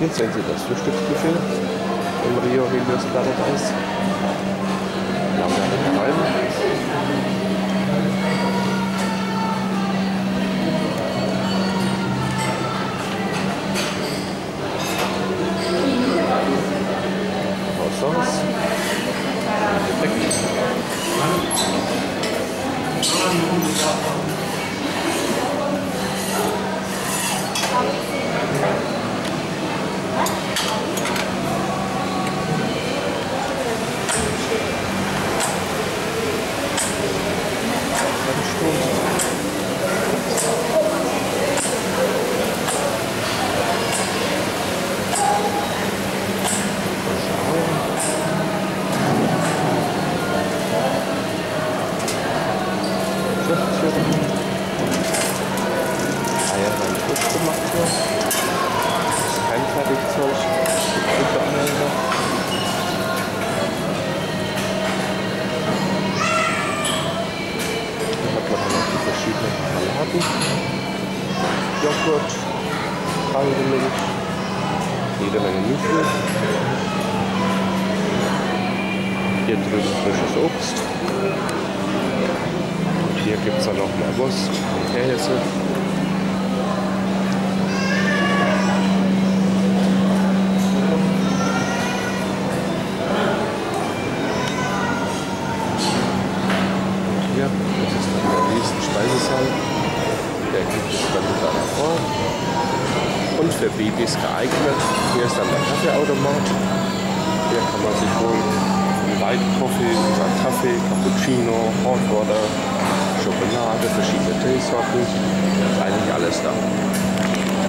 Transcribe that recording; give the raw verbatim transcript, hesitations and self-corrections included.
Jetzt sehen Sie das Frühstücksbuffet im Rio Helios Paradise. Wir haben einen Räumen. Croissants. Perfekt. Joghurt, Mandelmilch, jede Menge Müsli. Hier drüben frisches Obst. Und hier gibt es dann noch mal Wurst und Käse. Und hier, das ist dann der nächste Speisesaal. Der gibt es dann mit einer Form und für Babys geeignet. Hier ist dann der Kaffeeautomat. Hier kann man sich holen einen Light Coffee, einen Kaffee, Cappuccino, Hot Water, Schokolade, verschiedene Teesorten. Das ist eigentlich alles da.